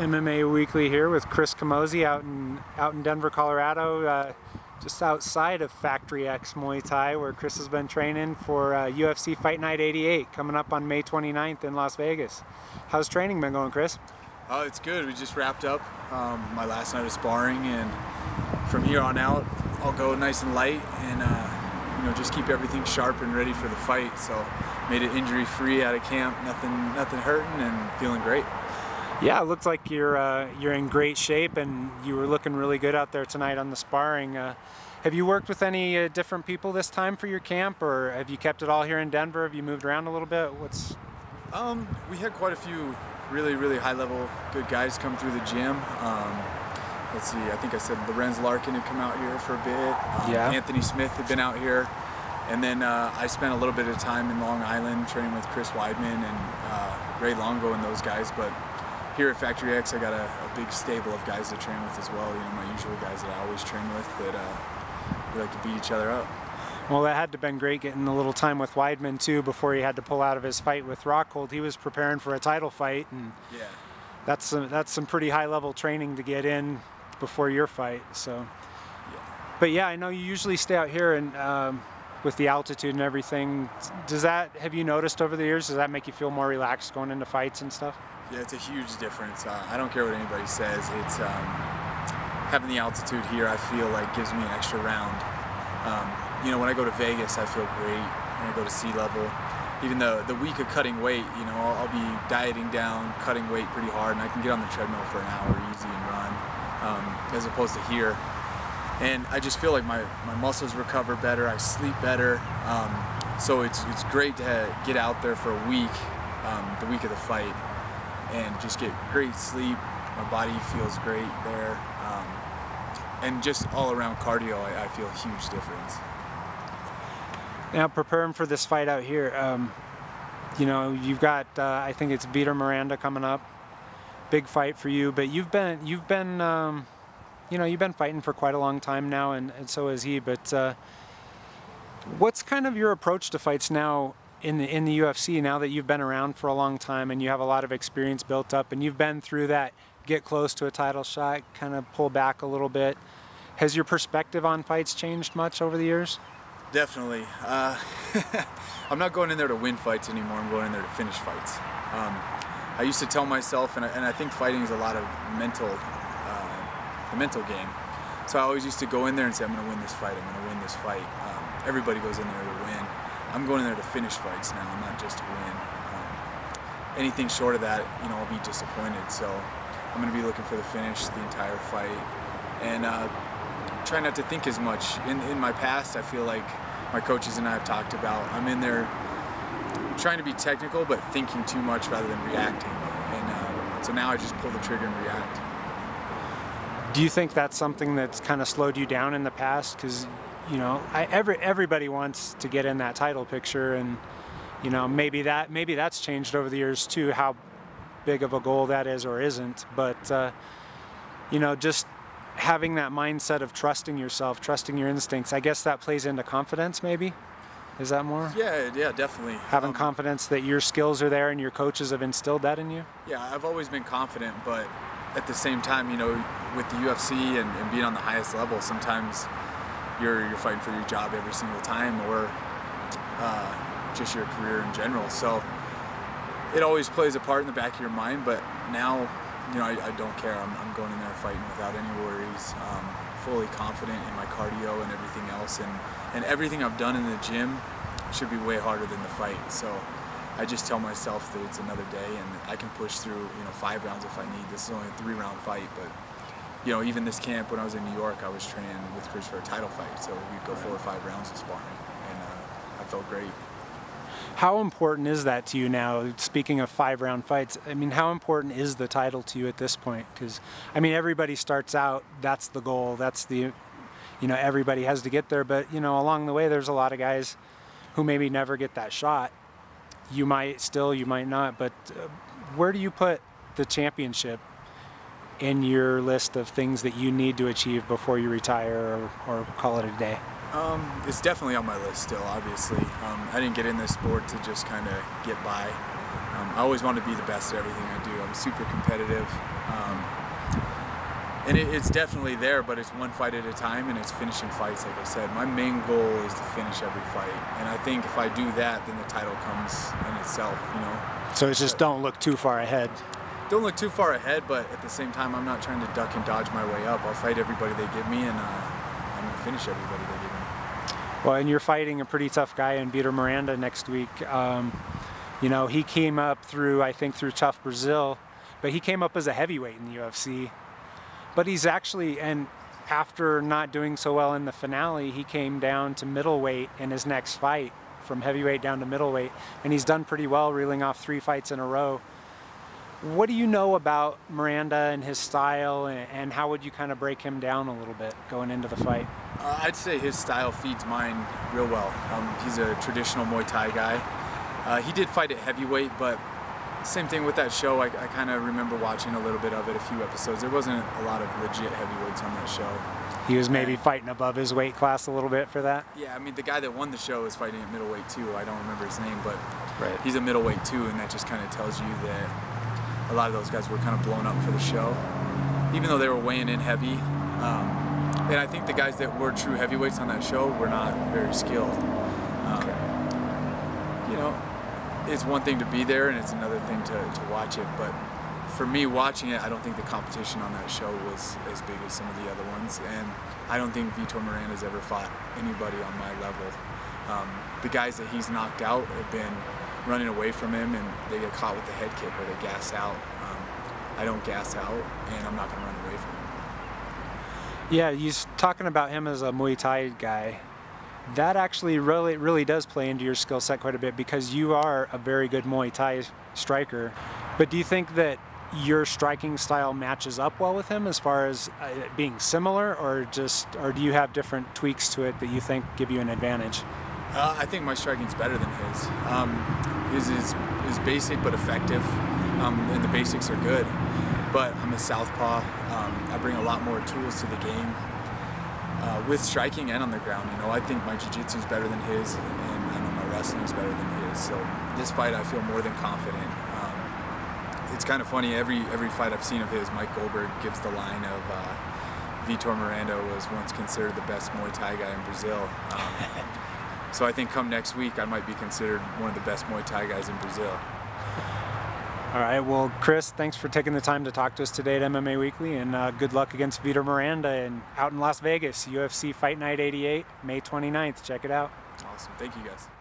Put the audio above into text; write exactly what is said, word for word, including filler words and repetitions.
M M A Weekly here with Chris Camozzi out in out in Denver, Colorado, uh, just outside of Factory X Muay Thai, where Chris has been training for uh, U F C Fight Night eighty-eight coming up on May twenty-ninth in Las Vegas. How's training been going, Chris? Oh, it's good. We just wrapped up um, my last night of sparring, and from here on out, I'll go nice and light, and uh, you know, just keep everything sharp and ready for the fight. So, made it injury-free out of camp, nothing, nothing hurting, and feeling great. Yeah, it looks like you're uh, you're in great shape, and you were looking really good out there tonight on the sparring. Uh, have you worked with any uh, different people this time for your camp, or have you kept it all here in Denver? Have you moved around a little bit? What's um, we had quite a few really, really high-level good guys come through the gym. Um, let's see, I think I said Lorenz Larkin had come out here for a bit. Um, yeah. Anthony Smith had been out here, and then uh, I spent a little bit of time in Long Island training with Chris Weidman and uh, Ray Longo and those guys, but. Here at Factory X, I got a, a big stable of guys to train with as well. You know, my usual guys that I always train with that uh, we like to beat each other up. Well, that had to have been great getting a little time with Weidman too before he had to pull out of his fight with Rockhold. He was preparing for a title fight, and yeah, that's some, that's some pretty high-level training to get in before your fight. So, yeah. But yeah, I know you usually stay out here and um, with the altitude and everything. Does that have you noticed over the years? Does that make you feel more relaxed going into fights and stuff? Yeah, it's a huge difference. Uh, I don't care what anybody says. It's um, having the altitude here, I feel like, gives me an extra round. Um, you know, when I go to Vegas, I feel great. When I go to sea level, even though the week of cutting weight, you know, I'll, I'll be dieting down, cutting weight pretty hard, and I can get on the treadmill for an hour easy and run, um, as opposed to here. And I just feel like my, my muscles recover better, I sleep better. Um, so it's, it's great to get out there for a week, um, the week of the fight, and just get great sleep. My body feels great there. Um, and just all around cardio, I, I feel a huge difference. Now preparing for this fight out here, um, you know, you've got, uh, I think it's Vitor Miranda coming up. Big fight for you, but you've been, you've been, um, you know, you've been fighting for quite a long time now, and, and so has he, but uh, what's kind of your approach to fights now in the in the U F C, now that you've been around for a long time and you have a lot of experience built up, and you've been through that get close to a title shot, kind of pull back a little bit? Has your perspective on fights changed much over the years? Definitely. Uh, I'm not going in there to win fights anymore. I'm going in there to finish fights. Um, I used to tell myself, and I, and I think fighting is a lot of mental, uh, the mental game. So I always used to go in there and say, I'm going to win this fight. I'm going to win this fight. Um, everybody goes in there to win. I'm going in there to finish fights now, not just to win. Um, anything short of that, you know, I'll be disappointed. So I'm going to be looking for the finish the entire fight, and uh, try not to think as much. In, in my past, I feel like my coaches and I have talked about, I'm in there trying to be technical, but thinking too much rather than reacting. And uh, so now I just pull the trigger and react. Do you think that's something that's kind of slowed you down in the past? Because you know, I, every everybody wants to get in that title picture, and you know, maybe that maybe that's changed over the years too, how big of a goal that is or isn't. But uh, you know, just having that mindset of trusting yourself, trusting your instincts, I guess that plays into confidence. Maybe is that more? Yeah, yeah, definitely. Having um, confidence that your skills are there and your coaches have instilled that in you. Yeah, I've always been confident, but at the same time, you know, with the U F C and, and being on the highest level, sometimes. You're, you're fighting for your job every single time, or uh, just your career in general. So it always plays a part in the back of your mind, but now, you know, I, I don't care. I'm, I'm going in there fighting without any worries, um, fully confident in my cardio and everything else, and, and everything I've done in the gym should be way harder than the fight. So I just tell myself that it's another day, and I can push through, you know, five rounds if I need. This is only a three-round fight, but you know, even this camp, when I was in New York, I was training with Chris for a title fight, so we'd go four or five rounds of sparring, and uh, I felt great. How important is that to you now, speaking of five-round fights? I mean, how important is the title to you at this point? Because, I mean, everybody starts out, that's the goal, that's the, you know, everybody has to get there, but, you know, along the way, there's a lot of guys who maybe never get that shot. You might still, you might not, but uh, where do you put the championship in your list of things that you need to achieve before you retire, or, or call it a day? Um, it's definitely on my list still, obviously. Um, I didn't get in this sport to just kind of get by. Um, I always want to be the best at everything I do. I'm super competitive. Um, and it, it's definitely there, but it's one fight at a time, and it's finishing fights, like I said. My main goal is to finish every fight. And I think if I do that, then the title comes in itself, you know. So it's just but, don't look too far ahead. Don't look too far ahead, but at the same time, I'm not trying to duck and dodge my way up. I'll fight everybody they give me, and uh, I'm going to finish everybody they give me. Well, and you're fighting a pretty tough guy in Vitor Miranda next week. Um, you know, he came up through, I think, through Tough Brazil, but he came up as a heavyweight in the U F C. But he's actually, and after not doing so well in the finale, he came down to middleweight in his next fight, from heavyweight down to middleweight, and he's done pretty well, reeling off three fights in a row. What do you know about Miranda and his style, and, and how would you kind of break him down a little bit going into the fight? Uh, I'd say his style feeds mine real well. Um, he's a traditional Muay Thai guy. Uh, he did fight at heavyweight, but same thing with that show. I, I kind of remember watching a little bit of it, a few episodes. There wasn't a lot of legit heavyweights on that show. He was maybe and, fighting above his weight class a little bit for that? Yeah, I mean, the guy that won the show is fighting at middleweight too. I don't remember his name, but right. He's a middleweight too, and that just kind of tells you that a lot of those guys were kind of blown up for the show, even though they were weighing in heavy. Um, and I think the guys that were true heavyweights on that show were not very skilled. Um, okay. You know, it's one thing to be there, and it's another thing to, to watch it. But for me, watching it, I don't think the competition on that show was as big as some of the other ones. And I don't think Vitor Miranda's ever fought anybody on my level. Um, the guys that he's knocked out have been running away from him, and they get caught with the head kick or they gas out. Um, I don't gas out, and I'm not going to run away from him. Yeah, he's talking about him as a Muay Thai guy. That actually really, really does play into your skill set quite a bit, because you are a very good Muay Thai striker. But do you think that your striking style matches up well with him as far as it being similar, or just, or do you have different tweaks to it that you think give you an advantage? Uh, I think my striking's better than his. Um, his is, is basic but effective, um, and the basics are good. But I'm a southpaw. Um, I bring a lot more tools to the game uh, with striking and on the ground. You know, I think my jiu-jitsu is better than his, and, and I know my wrestling is better than his. So this fight, I feel more than confident. Um, it's kind of funny. Every every fight I've seen of his, Mike Goldberg gives the line of uh, Vitor Miranda was once considered the best Muay Thai guy in Brazil. Um, so I think come next week, I might be considered one of the best Muay Thai guys in Brazil. All right, well, Chris, thanks for taking the time to talk to us today at M M A Weekly, and uh, good luck against Vitor Miranda and out in Las Vegas, U F C Fight Night eighty-eight, May twenty-ninth. Check it out. Awesome. Thank you, guys.